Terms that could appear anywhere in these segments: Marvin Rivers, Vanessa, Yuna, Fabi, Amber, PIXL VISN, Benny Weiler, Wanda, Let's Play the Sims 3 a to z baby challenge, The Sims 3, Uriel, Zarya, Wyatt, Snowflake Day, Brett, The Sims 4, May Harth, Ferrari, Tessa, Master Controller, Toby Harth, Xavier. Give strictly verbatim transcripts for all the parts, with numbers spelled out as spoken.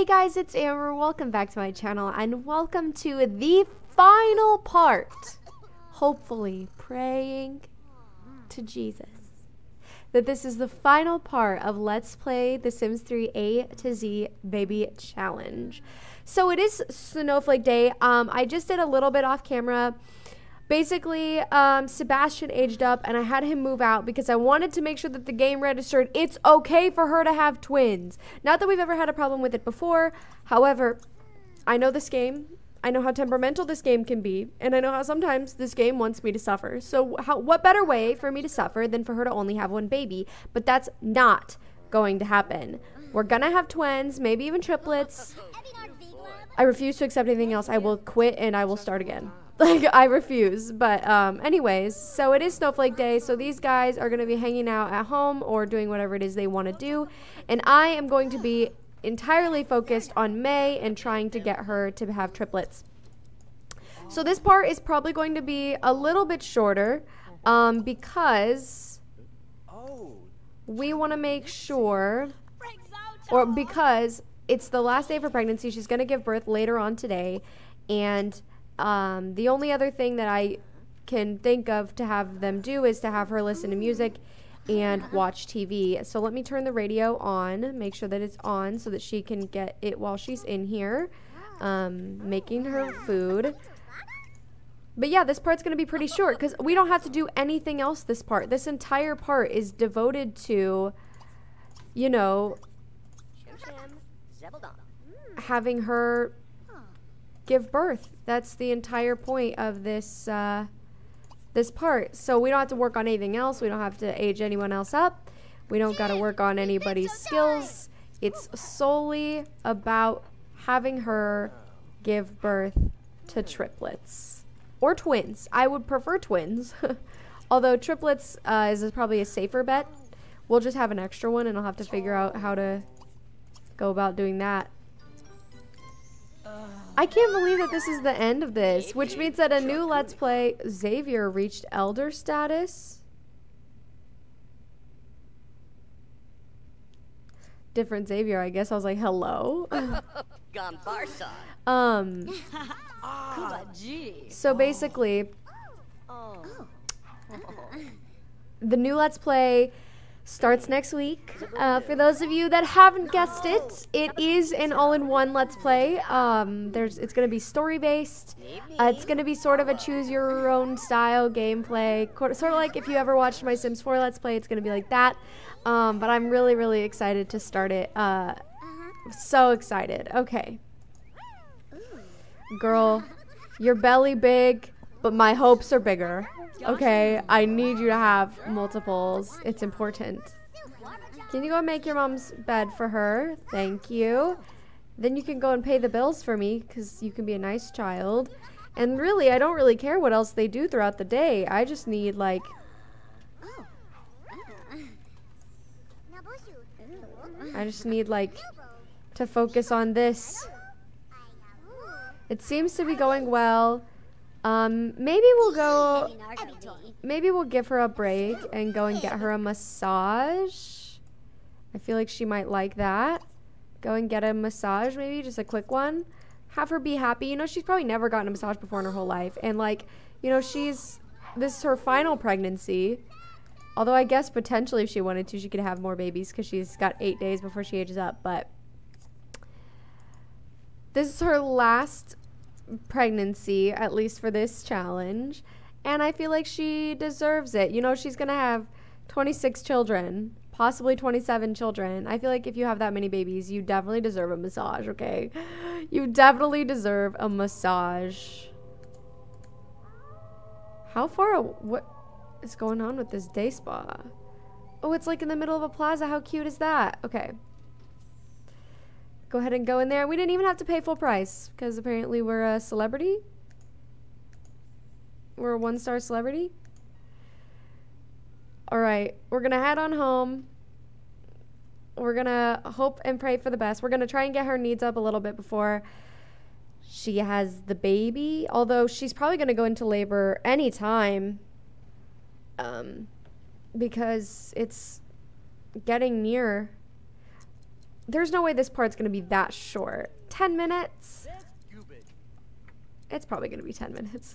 Hey guys, it's Amber, welcome back to my channel, and welcome to the final part, hopefully, praying to Jesus, that this is the final part of Let's Play the Sims three A to Z Baby Challenge. So it is Snowflake Day. Um, I just did a little bit off camera. Basically, um, Sebastian aged up, and I had him move out because I wanted to make sure that the game registered it's okay for her to have twins. Not that we've ever had a problem with it before. However, I know this game. I know how temperamental this game can be, and I know how sometimes this game wants me to suffer. So how, what better way for me to suffer than for her to only have one baby? But that's not going to happen. We're gonna have twins, maybe even triplets. I refuse to accept anything else. I will quit, and I will start again. Like, I refuse, but um, anyways, so it is Snowflake Day, so these guys are going to be hanging out at home or doing whatever it is they want to do, and I am going to be entirely focused on May and trying to get her to have triplets. So this part is probably going to be a little bit shorter um, because we want to make sure, or because it's the last day of her pregnancy, she's going to give birth later on today, and Um, the only other thing that I can think of to have them do is to have her listen to music and watch T V. So let me turn the radio on, make sure that it's on so that she can get it while she's in here, um, making her food. But yeah, this part's going to be pretty short because we don't have to do anything else this part. This entire part is devoted to, you know, having her give birth. That's the entire point of this uh, this part. So we don't have to work on anything else. We don't have to age anyone else up. We don't got to work on anybody's skills. It's solely about having her give birth to triplets or twins. I would prefer twins, although triplets uh, is probably a safer bet. We'll just have an extra one, and I'll have to figure out how to go about doing that. I can't believe that this is the end of this, which means that a new Let's Play, Xavier, reached elder status. Different Xavier, I guess. I was like, hello. um. So basically, the new Let's Play starts next week. Uh, for those of you that haven't guessed it, it is an all-in-one Let's Play. Um, there's, it's going to be story-based. Uh, it's going to be sort of a choose-your-own-style gameplay. Sort of like if you ever watched my Sims four Let's Play, it's going to be like that. Um, but I'm really, really excited to start it. Uh, so excited. Okay. Girl, your belly big, but my hopes are bigger. Okay, I need you to have multiples. It's important. Can you go and make your mom's bed for her? Thank you. Then you can go and pay the bills for me because you can be a nice child. And really, I don't really care what else they do throughout the day. I just need, like, I just need, like, to focus on this. It seems to be going well. Um, maybe we'll go, maybe we'll give her a break and go and get her a massage. I feel like she might like that. Go and get a massage, maybe just a quick one. Have her be happy. You know, she's probably never gotten a massage before in her whole life. And like, you know, she's, this is her final pregnancy. Although I guess potentially if she wanted to, she could have more babies because she's got eight days before she ages up. But this is her last pregnancy, at least for this challenge, and I feel like she deserves it. You know, she's gonna have twenty-six children, possibly twenty-seven children. I feel like if you have that many babies, you definitely deserve a massage. Okay, you definitely deserve a massage. How far, what is going on with this day spa? Oh, it's like in the middle of a plaza. How cute is that? Okay, go ahead and go in there. We didn't even have to pay full price because apparently we're a celebrity. We're a one-star celebrity. All right, we're gonna head on home. We're gonna hope and pray for the best. We're gonna try and get her needs up a little bit before she has the baby, although she's probably gonna go into labor anytime um, because it's getting near. There's no way this part's gonna be that short. ten minutes? It's probably gonna be ten minutes.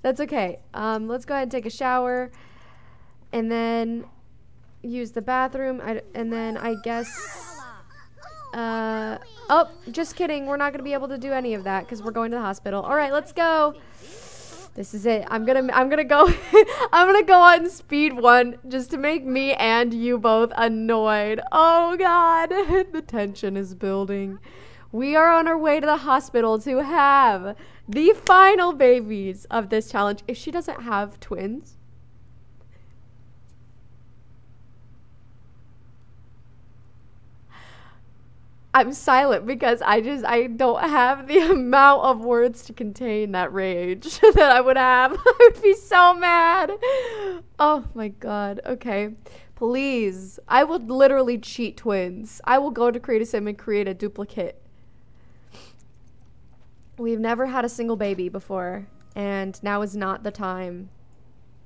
That's okay. Um, let's go ahead and take a shower and then use the bathroom. I, and then I guess, uh, oh, just kidding. We're not gonna be able to do any of that because we're going to the hospital. All right, let's go. This is it. I'm gonna I'm gonna go I'm gonna go on speed one just to make me and you both annoyed. Oh god, the tension is building. We are on our way to the hospital to have the final babies of this challenge. If she doesn't have twins. I'm silent because I just, I don't have the amount of words to contain that rage that I would have. I would be so mad. Oh my god. Okay. Please. I will literally cheat twins. I will go to Create a Sim and create a duplicate. We've never had a single baby before. And now is not the time.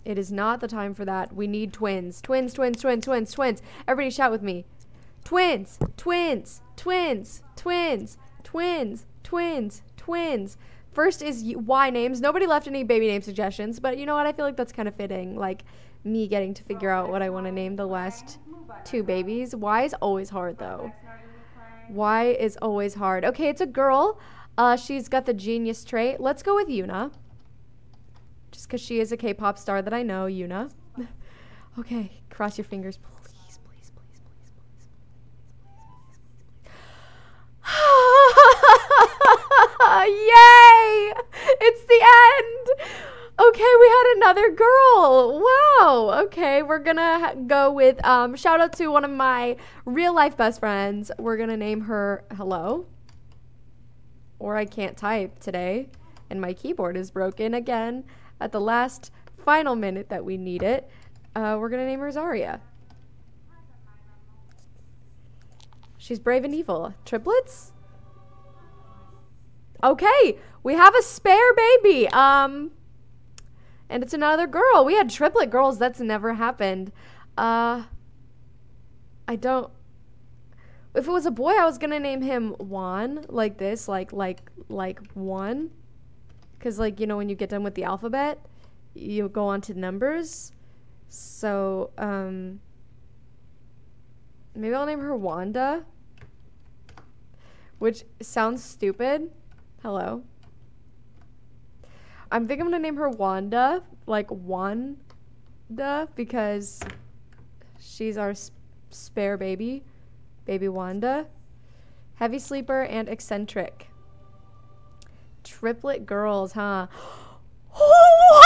It is not the time for that. We need twins. Twins, twins, twins, twins, twins. Everybody shout with me. Twins, twins, twins, twins, twins, twins, twins. First is Y names. Nobody left any baby name suggestions, but you know what? I feel like that's kind of fitting. Like me getting to figure out what I want to name the last two babies. Y is always hard though. Y is always hard. Okay, it's a girl. Uh, she's got the genius trait. Let's go with Yuna. Just because she is a K-pop star that I know, Yuna. Okay, cross your fingers, please. Yay! It's the end! Okay, we had another girl. Wow. Okay, we're gonna go with, um, shout out to one of my real life best friends. We're gonna name her Hello. Or I can't type today. And my keyboard is broken again at the last final minute that we need it. Uh, we're gonna name her Zarya. She's brave and evil. Triplets? Okay, we have a spare baby. Um, and it's another girl. We had triplet girls. That's never happened. Uh, I don't. If it was a boy, I was gonna name him Juan, like this, like like like Juan, because like you know when you get done with the alphabet, you go on to numbers. So um, maybe I'll name her Wanda, which sounds stupid. Hello. I think I'm gonna name her Wanda, like Wanda, because she's our sp spare baby, baby Wanda. Heavy sleeper and eccentric. Triplet girls, huh? What?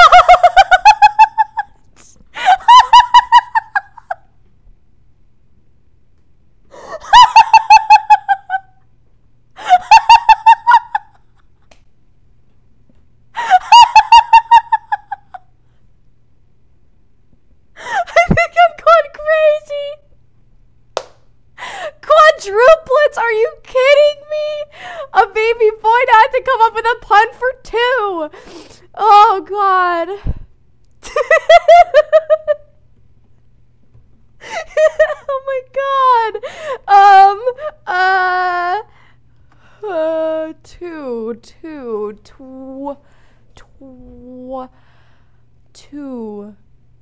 Two,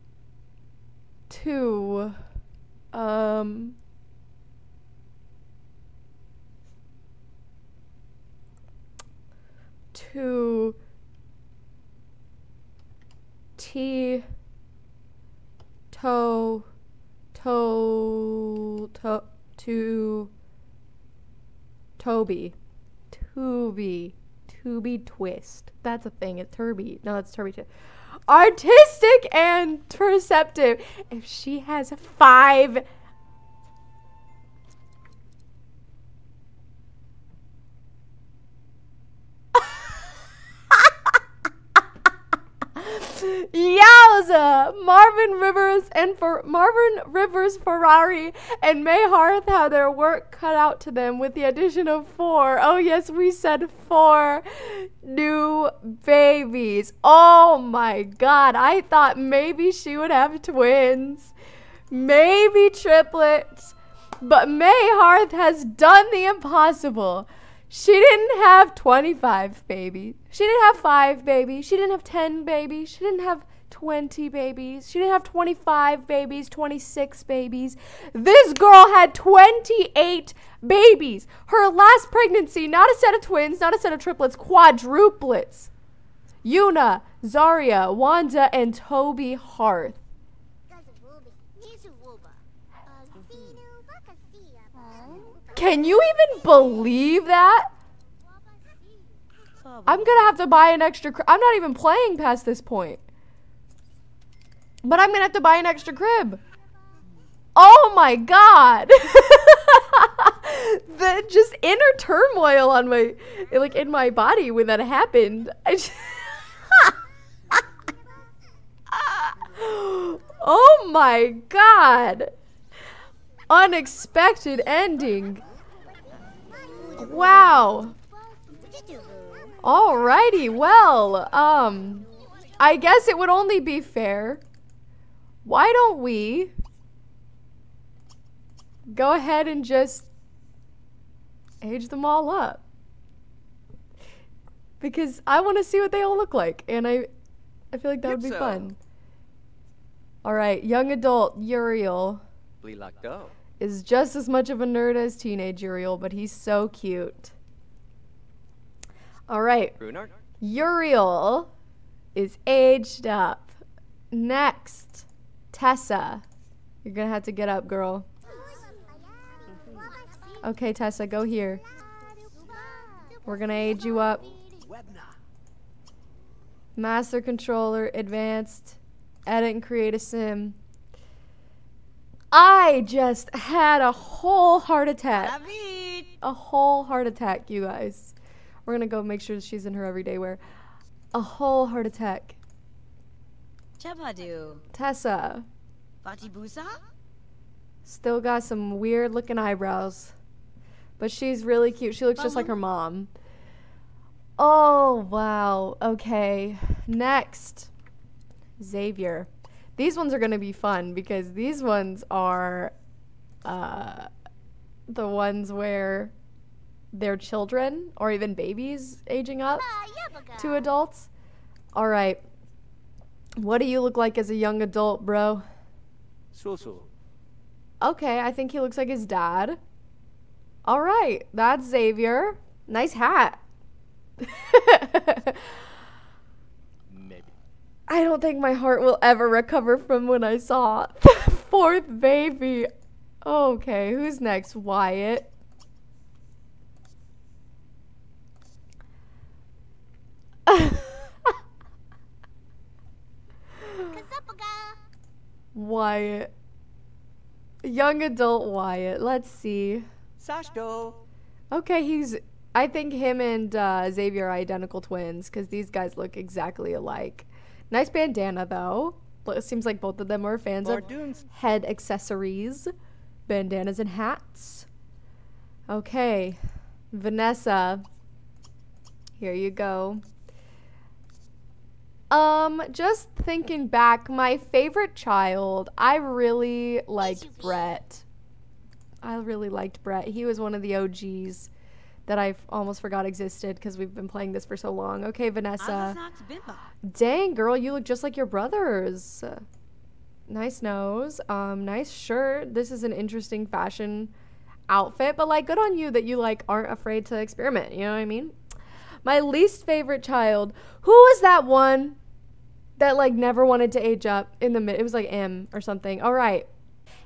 um, two, T, toe, toe, toe, to, Toby, Toby, Toby twist. That's a thing. It's Turby. No, that's Turby twist. Artistic and perceptive. If she has five. Yowza! Marvin Rivers and for Marvin Rivers, Ferrari, and May Harth have their work cut out to them with the addition of four. Oh yes, we said four new babies. Oh my god, I thought maybe she would have twins. Maybe triplets. But May Harth has done the impossible. She didn't have twenty-five, baby. She didn't have five, baby. She didn't have ten, baby. She didn't have twenty babies. She didn't have twenty-five babies, twenty-six babies. This girl had twenty-eight babies. Her last pregnancy, not a set of twins, not a set of triplets, quadruplets. Yuna, Zarya, Wanda, and Toby Harth. Can you even believe that? I'm gonna have to buy an extra crib. I'm not even playing past this point. But I'm gonna have to buy an extra crib. Oh my god. The just inner turmoil on my, like in my body when that happened. I just oh my god. Unexpected ending. Wow. Alrighty, well, um, I guess it would only be fair. Why don't we go ahead and just age them all up? Because I want to see what they all look like, and I I feel like that would be fun. Alright, young adult Uriel is just as much of a nerd as teenage Uriel, but he's so cute. Alright, Uriel is aged up. Next, Tessa. You're gonna have to get up, girl. Okay, Tessa, go here. We're gonna age you up. Master Controller, Advanced, Edit and Create a Sim. I just had a whole heart attack. A whole heart attack, you guys. We're gonna go make sure she's in her everyday wear. A whole heart attack. Tessa. Still got some weird looking eyebrows. But she's really cute. She looks just like her mom. Oh, wow. Okay. Next. Xavier. These ones are going to be fun because these ones are uh, the ones where their children or even babies aging up to adults. All right. What do you look like as a young adult, bro? Okay, I think he looks like his dad. All right, that's Xavier. Nice hat. Maybe. I don't think my heart will ever recover from when I saw the fourth baby. Okay, who's next? Wyatt. Wyatt. Young adult Wyatt. Let's see. Sashdo. Okay, he's... I think him and uh, Xavier are identical twins because these guys look exactly alike. Nice bandana, though. It seems like both of them are fans of head accessories, bandanas, and hats. Okay. Vanessa. Here you go. Um, just thinking back, my favorite child, I really liked Brett. I really liked Brett. He was one of the O Gs that I almost forgot existed because we've been playing this for so long. Okay, Vanessa. Dang, girl, you look just like your brothers. Nice nose. Um, nice shirt. This is an interesting fashion outfit, but like, good on you that you like aren't afraid to experiment. You know what I mean? My least favorite child. Who was that one that like never wanted to age up in the mid? It was like M or something. All right.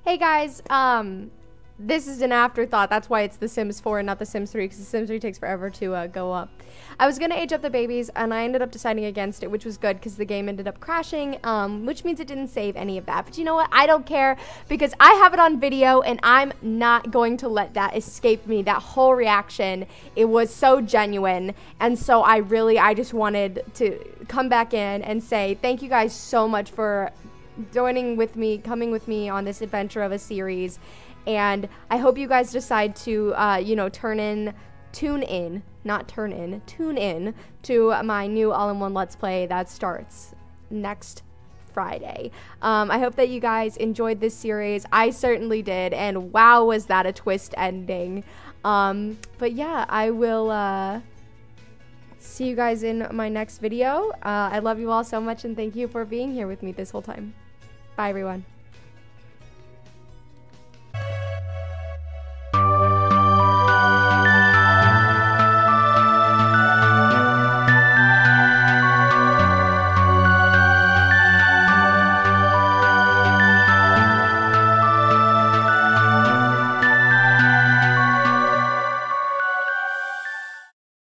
Hey guys, um, this is an afterthought. That's why it's The Sims four and not The Sims three, because The Sims three takes forever to uh, go up. I was gonna age up the babies and I ended up deciding against it, which was good because the game ended up crashing, um, which means it didn't save any of that. But you know what? I don't care because I have it on video and I'm not going to let that escape me. That whole reaction, it was so genuine. And so I really, I just wanted to come back in and say thank you guys so much for joining with me, coming with me on this adventure of a series. And I hope you guys decide to, uh, you know, turn in, tune in, not turn in, tune in to my new all-in-one Let's Play that starts next Friday. Um, I hope that you guys enjoyed this series. I certainly did, and wow, was that a twist ending. Um, but yeah, I will uh, see you guys in my next video. Uh, I love you all so much, and thank you for being here with me this whole time. Bye, everyone.